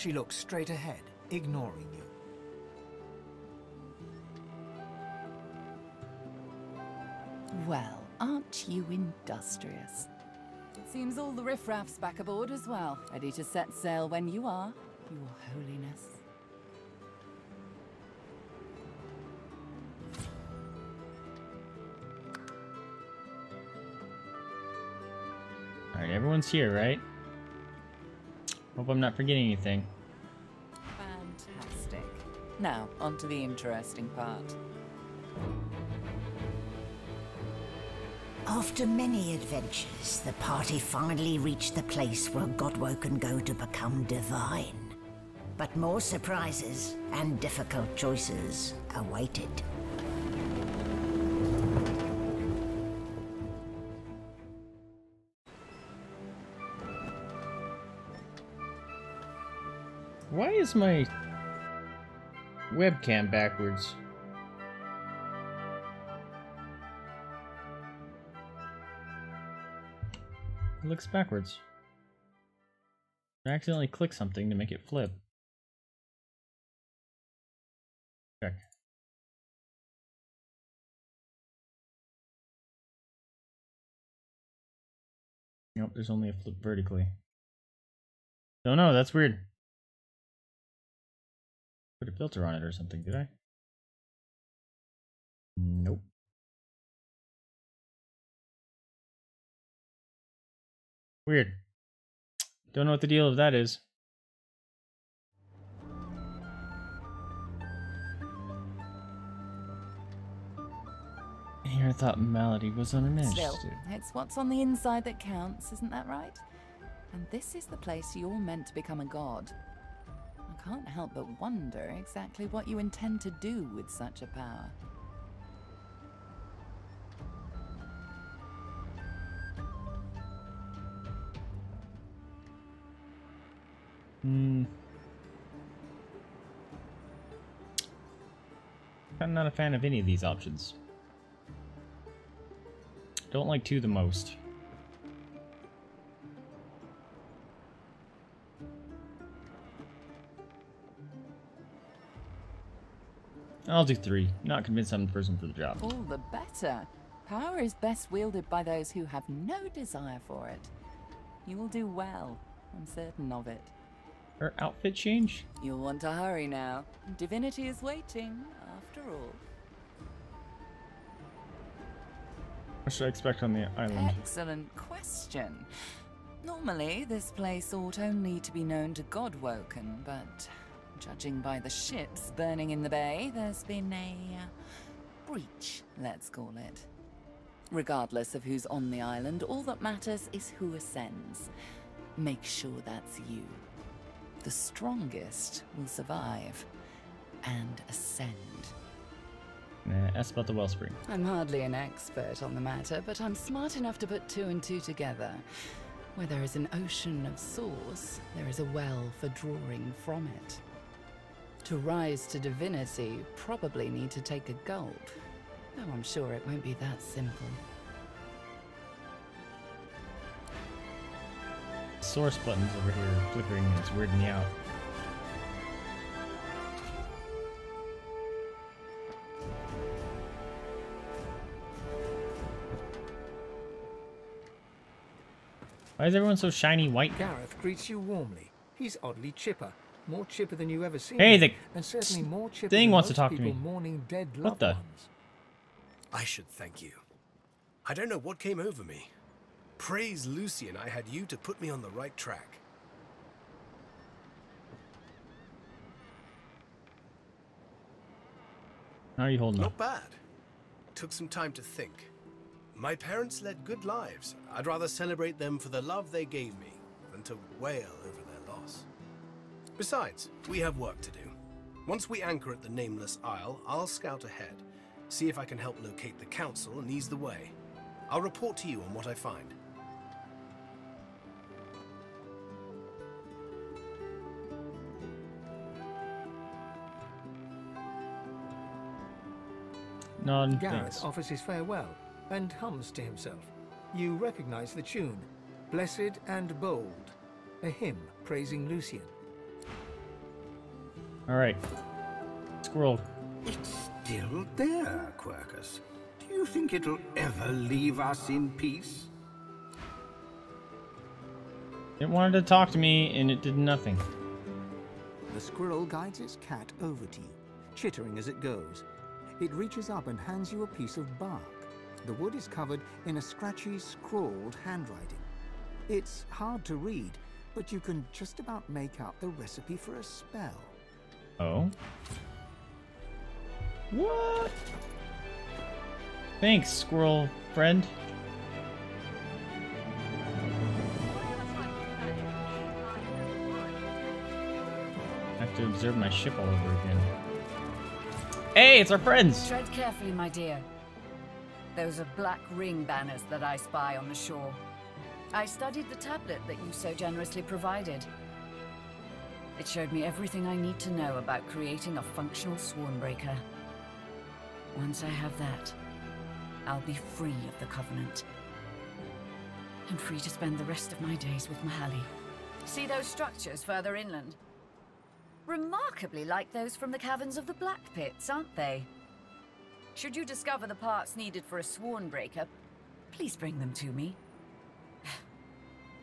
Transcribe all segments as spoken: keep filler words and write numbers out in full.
She looks straight ahead, ignoring you. Well, aren't you industrious? It seems all the riffraff's back aboard as well, ready to set sail when you are, Your Holiness. Alright, everyone's here, right? Hope I'm not forgetting anything. Fantastic. Now, on to the interesting part. After many adventures, the party finally reached the place where Godwoken go to become divine. But more surprises and difficult choices awaited. Why is my webcam backwards? It looks backwards. I accidentally clicked something to make it flip. Check. Nope, there's only a flip vertically. Don't know, that's weird. Put a filter on it or something, did I? Nope. Weird. Don't know what the deal of that is. Here I thought Malady was on a Magister. Still, it's what's on the inside that counts, isn't that right? And this is the place you're meant to become a god. I can't help but wonder exactly what you intend to do with such a power. Hmm. I'm not a fan of any of these options. Don't like two the most. I'll do three. Not convinced I'm the person for the job. All the better. Power is best wielded by those who have no desire for it. You will do well. I'm certain of it. Her outfit change? You'll want to hurry now. Divinity is waiting, after all. What should I expect on the island? Excellent question. Normally, this place ought only to be known to Godwoken, but judging by the ships burning in the bay, there's been a uh, breach, let's call it. Regardless of who's on the island, all that matters is who ascends. Make sure that's you. The strongest will survive and ascend. Nah, ask about the wellspring. I'm hardly an expert on the matter, but I'm smart enough to put two and two together. Where there is an ocean of source, there is a well for drawing from it. To rise to divinity, you probably need to take a gulp. Though I'm sure it won't be that simple. Source buttons over here flickering and it's weirding me out. Why is everyone so shiny white? Gareth greets you warmly. He's oddly chipper. More chipper than you ever seen. Hey, the and certainly more chipper thing wants to talk to me. Mourning dead what the? Ones. I should thank you. I don't know what came over me. Praise Lucian, I had you to put me on the right track. How are you holding up? Not bad. Took some time to think. My parents led good lives. I'd rather celebrate them for the love they gave me than to wail over their loss. Besides, we have work to do. Once we anchor at the Nameless Isle, I'll scout ahead, see if I can help locate the council and ease the way. I'll report to you on what I find. None. Gareth offers his farewell and hums to himself. You recognize the tune, Blessed and Bold, a hymn praising Lucian. All right. Squirrel. It's still there, Quercus. Do you think it'll ever leave us in peace? It wanted to talk to me, and it did nothing. The squirrel guides its cat over to you, chittering as it goes. It reaches up and hands you a piece of bark. The wood is covered in a scratchy, scrawled handwriting. It's hard to read, but you can just about make out the recipe for a spell. Oh? What? Thanks, squirrel friend. I have to observe my ship all over again. Hey, it's our friends! Tread carefully, my dear. Those are Black Ring banners that I spy on the shore. I studied the tablet that you so generously provided. It showed me everything I need to know about creating a functional Swornbreaker. Once I have that, I'll be free of the Covenant. And free to spend the rest of my days with Mahali. See those structures further inland? Remarkably like those from the caverns of the Black Pits, aren't they? Should you discover the parts needed for a Swornbreaker, please bring them to me.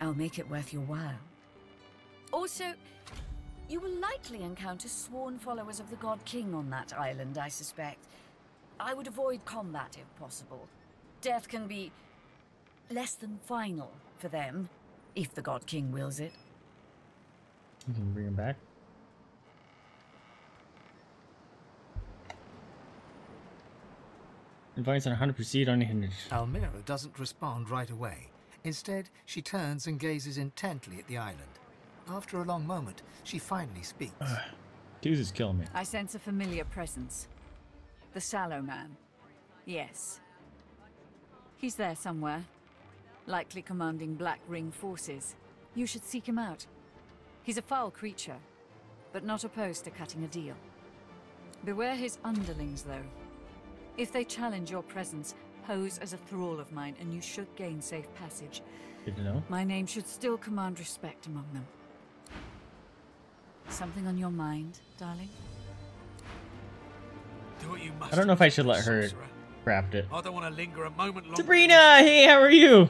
I'll make it worth your while. Also, you will likely encounter sworn followers of the God-King on that island, I suspect. I would avoid combat if possible. Death can be less than final for them, if the God-King wills it. You can bring him back. Advice on how to proceed unhindered. Almira doesn't respond right away. Instead, she turns and gazes intently at the island. After a long moment, she finally speaks. Uh, Tease is killing me. I sense a familiar presence. The Sallow Man. Yes. He's there somewhere. Likely commanding Black Ring forces. You should seek him out. He's a foul creature, but not opposed to cutting a deal. Beware his underlings, though. If they challenge your presence, pose as a thrall of mine, and you should gain safe passage. Good to know. My name should still command respect among them. Something on your mind, darling? Do what you must. I don't know if I should let her craft it. I don't want to linger a moment longer. Sabrina, hey, how are you?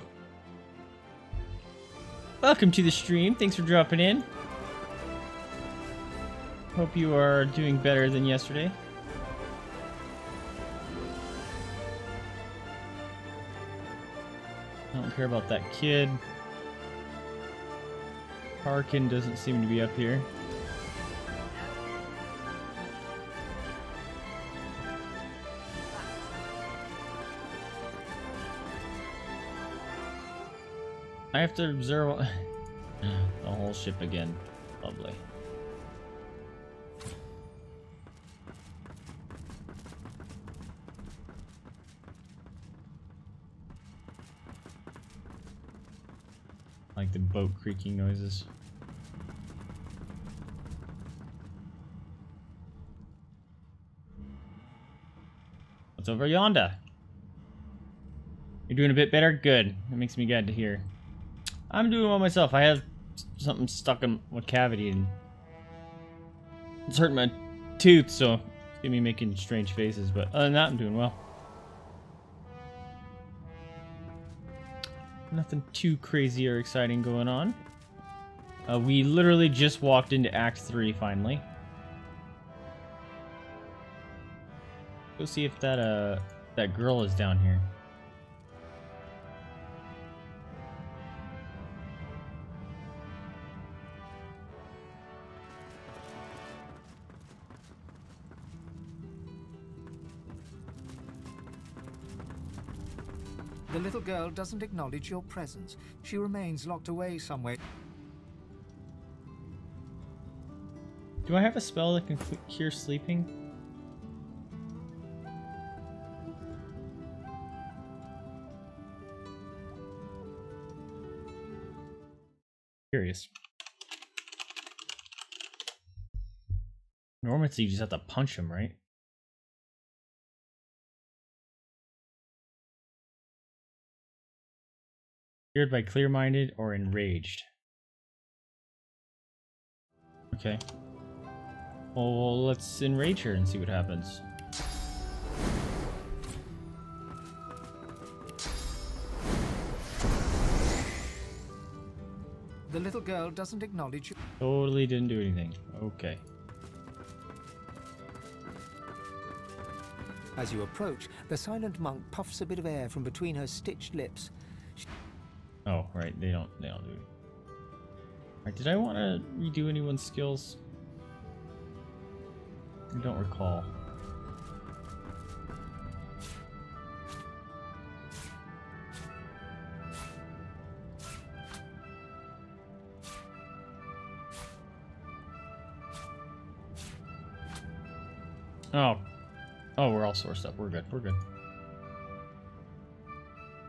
Welcome to the stream. Thanks for dropping in. Hope you are doing better than yesterday. I don't care about that kid. Harkin doesn't seem to be up here. I have to observe the whole ship again. Lovely. Like the boat creaking noises. What's over yonder? You're doing a bit better? Good. That makes me glad to hear. I'm doing well myself. I have something stuck in my cavity and it's hurting my tooth, so it's gonna be making strange faces, but other than that, I'm doing well. Nothing too crazy or exciting going on. Uh, we literally just walked into Act three, finally. Go see if that, uh, that girl is down here. The little girl doesn't acknowledge your presence. She remains locked away somewhere. Do I have a spell that can cure sleeping? Curious. Normalcy, you just have to punch him, right? Cured by clear-minded or enraged. Okay. Well, let's enrage her and see what happens. The little girl doesn't acknowledge you. Totally didn't do anything. Okay. As you approach, the silent monk puffs a bit of air from between her stitched lips. She oh, right. They don't. They don't do it. Right, did I want to redo anyone's skills? I don't recall. Oh. Oh, we're all sourced up. We're good. We're good.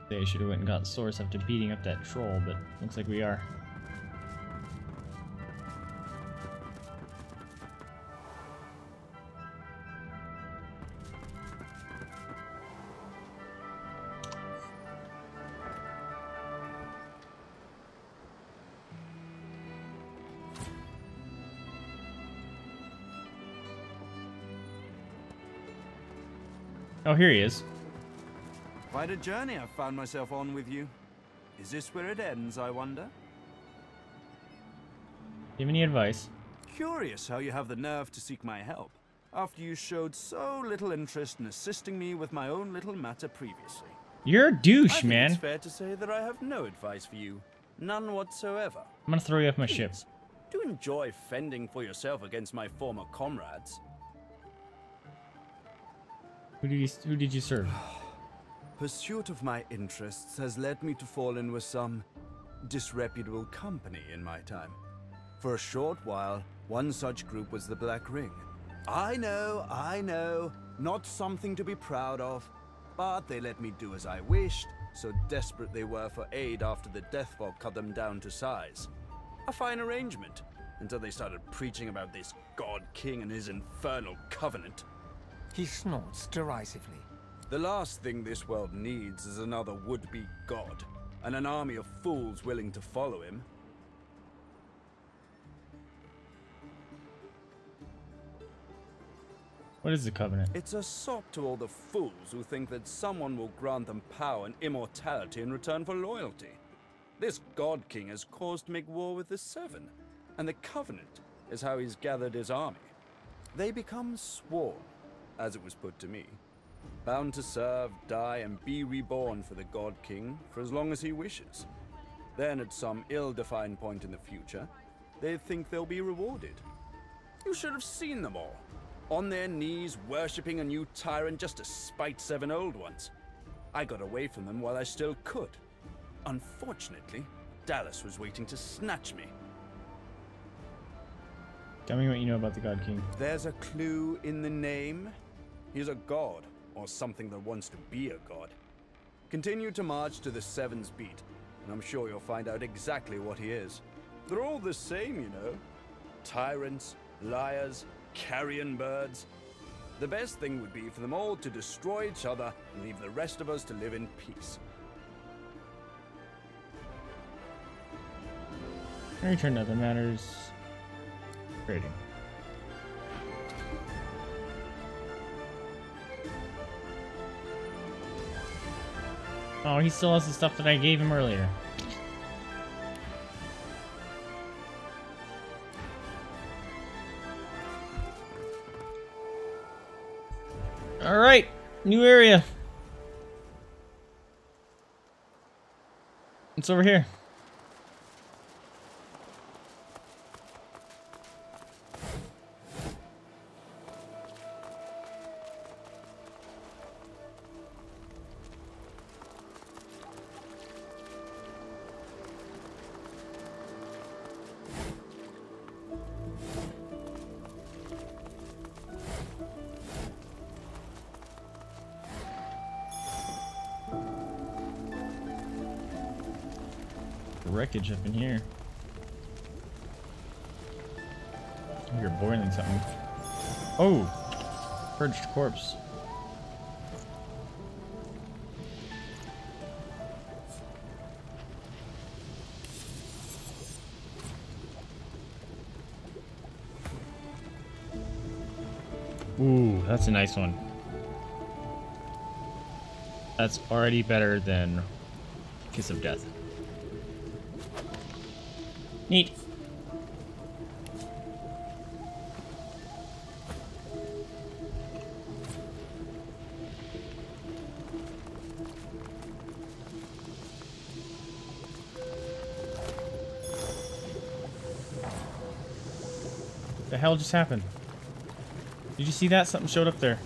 They should have went and got source after beating up that troll, but looks like we are. Oh, here he is. Quite a journey I've found myself on with you. Is this where it ends, I wonder? Give me any advice. Curious how you have the nerve to seek my help, after you showed so little interest in assisting me with my own little matter previously. You're a douche, I think, man. It's fair to say that I have no advice for you. None whatsoever. I'm gonna throw you off my ship. Do enjoy fending for yourself against my former comrades. Who did, you, who did you serve? Pursuit of my interests has led me to fall in with some disreputable company in my time. For a short while, one such group was the Black Ring. I know, I know, not something to be proud of, but they let me do as I wished, so desperate they were for aid after the Deathbog cut them down to size. A fine arrangement, until they started preaching about this God-King and his infernal Covenant. He snorts derisively. The last thing this world needs is another would-be god, and an army of fools willing to follow him. What is the Covenant? It's a sop to all the fools who think that someone will grant them power and immortality in return for loyalty. This God-King has caused to make war with the Seven, and the Covenant is how he's gathered his army. They become sworn, as it was put to me, bound to serve, die, and be reborn for the God-King for as long as he wishes. Then, at some ill-defined point in the future, they think they'll be rewarded. You should have seen them all, on their knees, worshipping a new tyrant just to spite seven old ones. I got away from them while I still could. Unfortunately, Dallas was waiting to snatch me. Tell me what you know about the God-King. There's a clue in the name. He's a god, or something that wants to be a god. Continue to march to the Seven's beat, and I'm sure you'll find out exactly what he is. They're all the same, you know. Tyrants, liars, carrion birds. The best thing would be for them all to destroy each other and leave the rest of us to live in peace. I return to other matters. Trading. Oh, he still has the stuff that I gave him earlier. All right, new area. It's over here. Wreckage up in here. You're boiling something. Oh! Purged corpse. Ooh, that's a nice one. That's already better than Kiss of Death. Neat. The hell just happened? Did you see that? Something showed up there.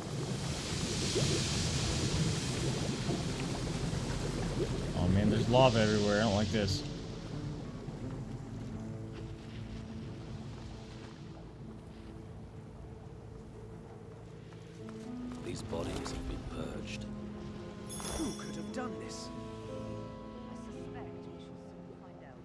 Oh man, there's lava everywhere. I don't like this. These bodies have been purged. Who could have done this? I suspect we shall soon find out.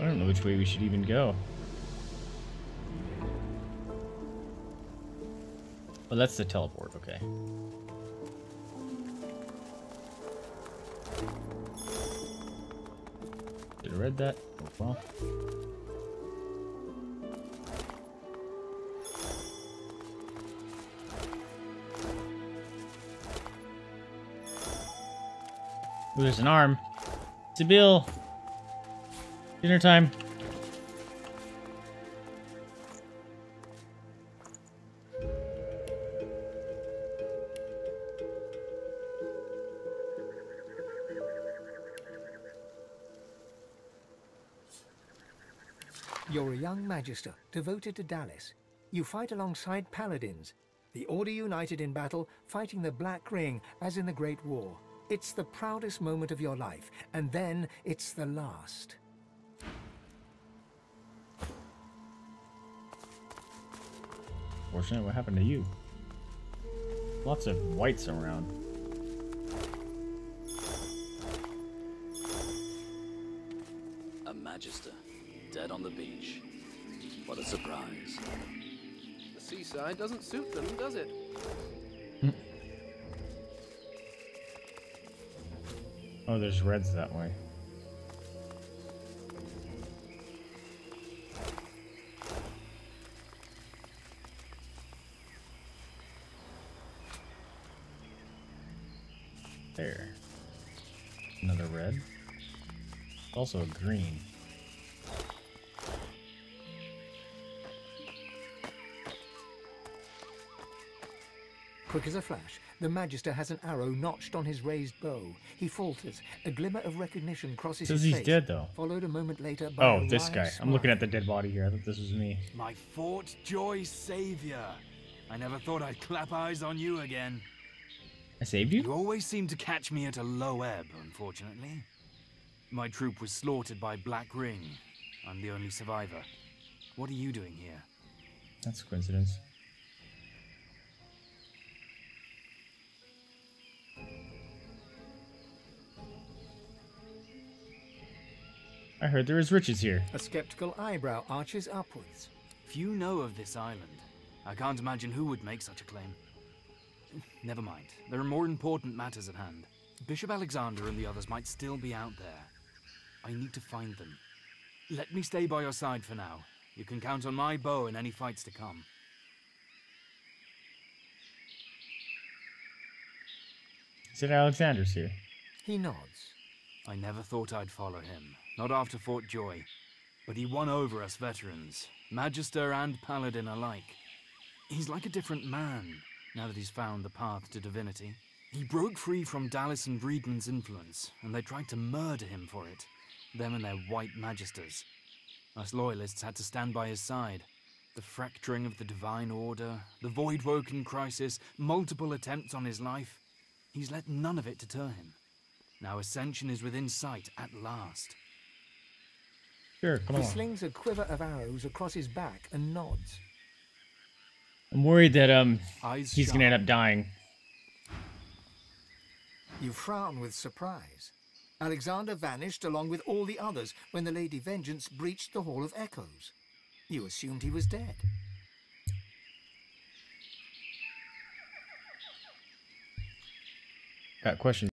I don't know which way we should even go. But that's the teleport, okay. Did I read that? Oh, well. Ooh, there's an arm. Sebille. Dinner time. You're a young Magister, devoted to Dallas. You fight alongside Paladins. The Order united in battle, fighting the Black Ring, as in the Great War. It's the proudest moment of your life, and then it's the last. Fortunate, what happened to you? Lots of whites around. A Magister. Dead on the beach. What a surprise. The seaside doesn't suit them, does it? Mm. Oh, there's reds that way. There. Another red. Also a green. Quick as a flash, the Magister has an arrow notched on his raised bow. He falters. A glimmer of recognition crosses his face. Says he's dead, though. Followed a moment later by oh, this guy. Smile. I'm looking at the dead body here. I thought this was me. My Fort Joy savior. I never thought I'd clap eyes on you again. I saved you? You always seem to catch me at a low ebb, unfortunately. My troop was slaughtered by Black Ring. I'm the only survivor. What are you doing here? That's a coincidence. I heard there is riches here. A skeptical eyebrow arches upwards. Few know of this island. I can't imagine who would make such a claim. Never mind. There are more important matters at hand. Bishop Alexander and the others might still be out there. I need to find them. Let me stay by your side for now. You can count on my bow in any fights to come. Saint Alexander's here. He nods. I never thought I'd follow him. Not after Fort Joy, but he won over us veterans, Magister and Paladin alike. He's like a different man, now that he's found the path to divinity. He broke free from Dallas and Breedman's influence, and they tried to murder him for it, them and their white Magisters. Us loyalists had to stand by his side. The fracturing of the Divine Order, the Voidwoken crisis, multiple attempts on his life. He's let none of it deter him. Now ascension is within sight at last. Sure, come on. He slings a quiver of arrows across his back and nods. I'm worried that um Eyes he's going to end up dying. You frown with surprise. Alexander vanished along with all the others when the Lady Vengeance breached the Hall of Echoes. You assumed he was dead. Got questions.